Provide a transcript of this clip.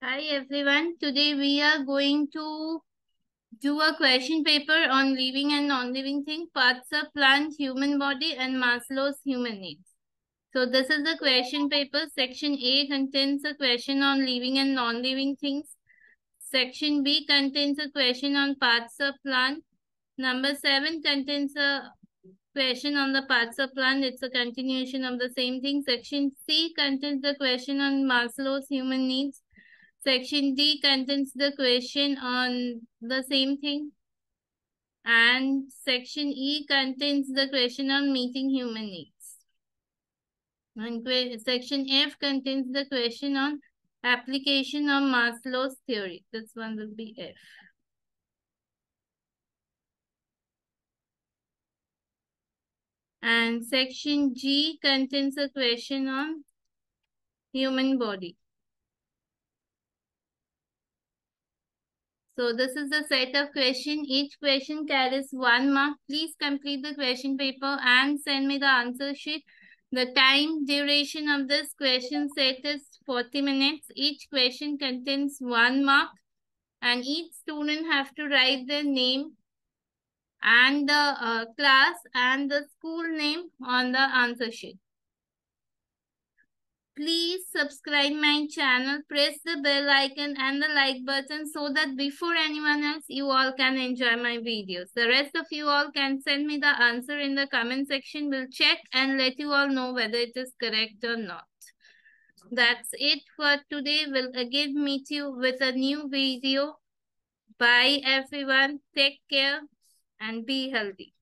Hi everyone, today we are going to do a question paper on living and non-living thing, parts of plant, human body and Maslow's human needs. So this is the question paper. Section A contains a question on living and non-living things. Section B contains a question on parts of plant. Number 7 contains a question on the parts of plant. It's a continuation of the same thing. Section C contains the question on Maslow's human needs. Section D contains the question on the same thing. And section E contains the question on meeting human needs. And section F contains the question on application of Maslow's theory. This one will be F. And section G contains a question on human body. So this is the set of questions. Each question carries 1 mark. Please complete the question paper and send me the answer sheet. The time duration of this question set is 40 minutes. Each question contains 1 mark and each student have to write their name and the class and the school name on the answer sheet. Please subscribe my channel, press the bell icon and the like button so that before anyone else, you all can enjoy my videos. The rest of you all can send me the answer in the comment section. We'll check and let you all know whether it is correct or not. That's it for today. We'll again meet you with a new video. Bye everyone. Take care and be healthy.